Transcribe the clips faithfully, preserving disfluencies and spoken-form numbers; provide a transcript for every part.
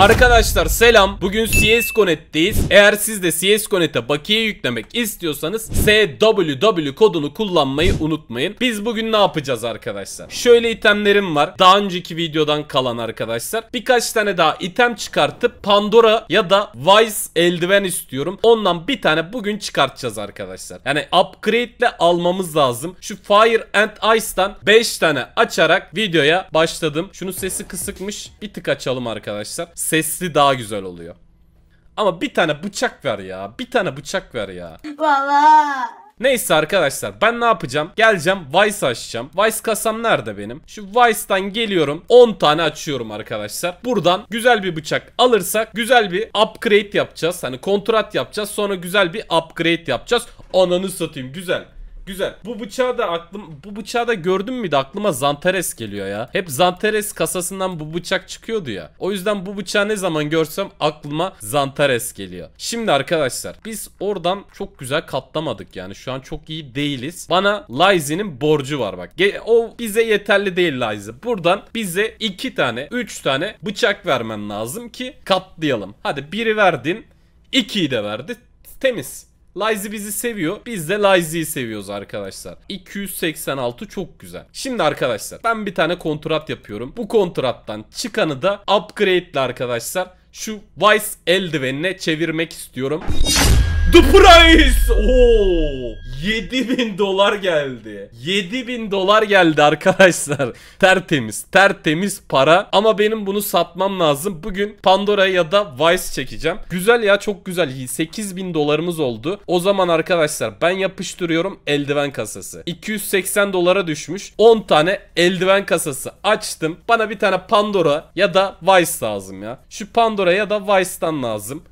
Arkadaşlar selam. Bugün C S Connect'teyiz. Eğer siz de C S Connect'e bakiye yüklemek istiyorsanız S W W kodunu kullanmayı unutmayın. Biz bugün ne yapacağız arkadaşlar? Şöyle itemlerim var. Daha önceki videodan kalan arkadaşlar. Birkaç tane daha item çıkartıp Pandora ya da Vice eldiven istiyorum. Ondan bir tane bugün çıkartacağız arkadaşlar. Yani upgrade ile almamız lazım. Şu Fire and Ice'dan beş tane açarak videoya başladım. Şunun sesi kısıkmış. Bir tık açalım arkadaşlar. Sesli daha güzel oluyor. Ama bir tane bıçak ver ya. Bir tane bıçak ver ya. Baba. Neyse arkadaşlar ben ne yapacağım? Geleceğim Vice açacağım. Vice kasam nerede benim? Şu Vice'dan geliyorum. on tane açıyorum arkadaşlar. Buradan güzel bir bıçak alırsak güzel bir upgrade yapacağız. Hani kontrat yapacağız. Sonra güzel bir upgrade yapacağız. Ananı satayım güzel. Güzel. Bu bıçağı da aklım bu bıçağı da gördüm müydü? Aklıma Zanteres geliyor ya. Hep Zanteres kasasından bu bıçak çıkıyordu ya. O yüzden bu bıçağı ne zaman görsem aklıma Zanteres geliyor. Şimdi arkadaşlar biz oradan çok güzel katlamadık yani. Şu an çok iyi değiliz. Bana Lazy'nin borcu var bak. O bize yeterli değil Lazy. Buradan bize iki tane, üç tane bıçak vermen lazım ki katlayalım. Hadi biri verdin, ikiyi de verdi. Temiz. Lazy bizi seviyor. Biz de Lazy'yi seviyoruz arkadaşlar. iki yüz seksen altı çok güzel. Şimdi arkadaşlar ben bir tane kontrat yapıyorum. Bu kontrattan çıkanı da upgrade'le arkadaşlar şu Vice eldivenine çevirmek istiyorum. The price! Oo! yedi bin dolar geldi. yedi bin dolar geldi arkadaşlar. Tertemiz. Tertemiz para. Ama benim bunu satmam lazım. Bugün Pandora ya da Vice çekeceğim. Güzel ya, çok güzel. sekiz bin dolarımız oldu. O zaman arkadaşlar ben yapıştırıyorum eldiven kasası. iki yüz seksen dolara düşmüş. on tane eldiven kasası açtım. Bana bir tane Pandora ya da Vice lazım ya. Şu Pandora ya da Vice'dan lazım.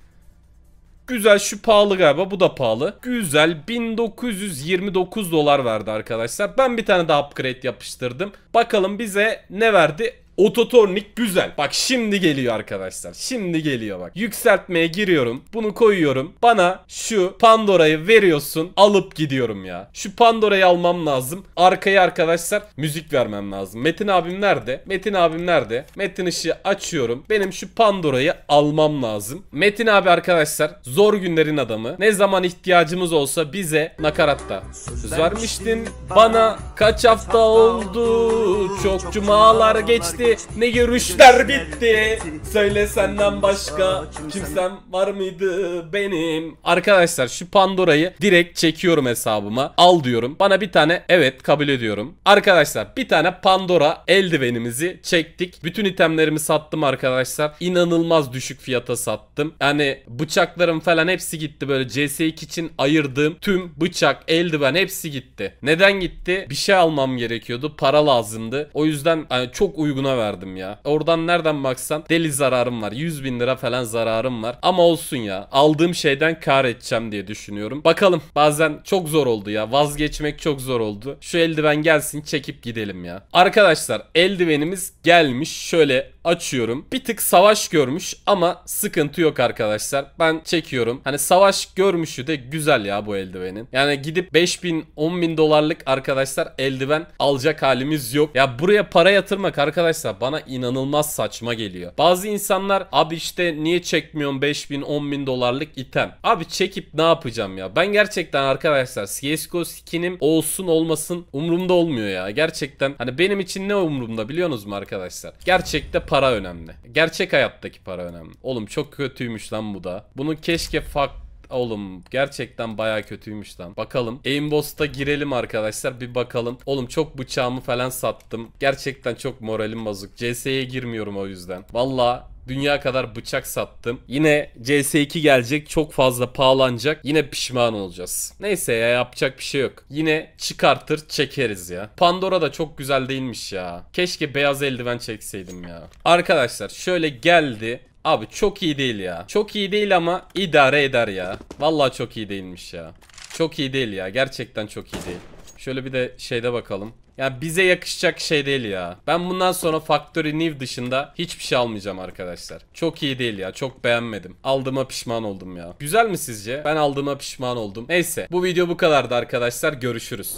Güzel, şu pahalı galiba, bu da pahalı. Güzel, bin dokuz yüz yirmi dokuz dolar verdi arkadaşlar. Ben bir tane daha upgrade yapıştırdım. Bakalım bize ne verdi? Ototornik, güzel. Bak şimdi geliyor arkadaşlar. Şimdi geliyor bak. Yükseltmeye giriyorum. Bunu koyuyorum. Bana şu Pandora'yı veriyorsun. Alıp gidiyorum ya. Şu Pandora'yı almam lazım. Arkaya arkadaşlar müzik vermem lazım. Metin abim nerede? Metin abim nerede? Metin ışığı açıyorum. Benim şu Pandora'yı almam lazım. Metin abi arkadaşlar zor günlerin adamı. Ne zaman ihtiyacımız olsa bize nakaratta. Söz vermiştin bana, kaç hafta oldu, çok cumalar geçti. Ne görüşler bitti. Söyle senden başka kimsem var mıydı benim? Arkadaşlar şu Pandora'yı direkt çekiyorum hesabıma. Al diyorum. Bana bir tane, evet kabul ediyorum. Arkadaşlar bir tane Pandora eldivenimizi çektik. Bütün itemlerimi sattım arkadaşlar. İnanılmaz düşük fiyata sattım. Yani bıçaklarım falan hepsi gitti. Böyle C S iki için ayırdığım tüm bıçak, eldiven hepsi gitti. Neden gitti? Bir şey almam gerekiyordu. Para lazımdı. O yüzden yani çok uyguna verdim ya. Oradan nereden baksan deli zararım var. yüz bin lira falan zararım var. Ama olsun ya. Aldığım şeyden kar edeceğim diye düşünüyorum. Bakalım. Bazen çok zor oldu ya. Vazgeçmek çok zor oldu. Şu eldiven gelsin, çekip gidelim ya. Arkadaşlar eldivenimiz gelmiş. Şöyle açıyorum. Bir tık savaş görmüş ama sıkıntı yok arkadaşlar. Ben çekiyorum. Hani savaş görmüşü de güzel ya bu eldivenin. Yani gidip beş bin on bin dolarlık arkadaşlar eldiven alacak halimiz yok. Ya buraya para yatırmak arkadaşlar bana inanılmaz saçma geliyor. Bazı insanlar abi işte niye çekmiyorsun beş bin on bin dolarlık item. Abi çekip ne yapacağım ya? Ben gerçekten arkadaşlar C S G O skinim olsun olmasın umurumda olmuyor ya. Gerçekten hani benim için ne umurumda biliyorsunuz mu arkadaşlar? Gerçekte para önemli. Gerçek hayattaki para önemli. Oğlum çok kötüymüş lan bu da. Bunu keşke farklı. Oğlum gerçekten baya kötüymüş lan. Bakalım Aimbosta girelim arkadaşlar, bir bakalım. Oğlum çok bıçağımı falan sattım. Gerçekten çok moralim bozuk. C S'ye girmiyorum o yüzden. Valla dünya kadar bıçak sattım. Yine C S iki gelecek, çok fazla pahalanacak. Yine pişman olacağız. Neyse ya, yapacak bir şey yok. Yine çıkartır çekeriz ya. Pandora da çok güzel değilmiş ya. Keşke beyaz eldiven çekseydim ya. Arkadaşlar şöyle geldi. Abi çok iyi değil ya. Çok iyi değil ama idare eder ya. Vallahi çok iyi değilmiş ya. Çok iyi değil ya. Gerçekten çok iyi değil. Şöyle bir de şeyde bakalım. Ya bize yakışacak şey değil ya. Ben bundan sonra Factory New dışında hiçbir şey almayacağım arkadaşlar. Çok iyi değil ya. Çok beğenmedim. Aldığıma pişman oldum ya. Güzel mi sizce? Ben aldığıma pişman oldum. Neyse. Bu video bu kadardı arkadaşlar. Görüşürüz.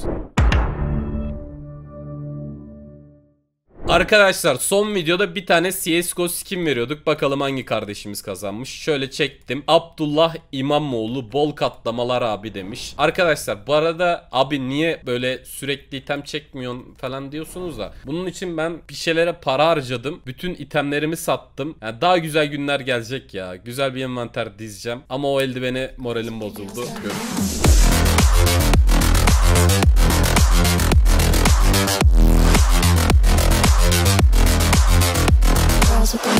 Arkadaşlar son videoda bir tane C S G O skin veriyorduk. Bakalım hangi kardeşimiz kazanmış. Şöyle çektim. Abdullah İmamoğlu bol katlamalar abi demiş. Arkadaşlar bu arada abi niye böyle sürekli item çekmiyorsun falan diyorsunuz da, bunun için ben bir şeylere para harcadım. Bütün itemlerimi sattım. Yani daha güzel günler gelecek ya. Güzel bir envanter dizeceğim. Ama o eldiveni moralim bozuldu. Görüşürüz. Thank you.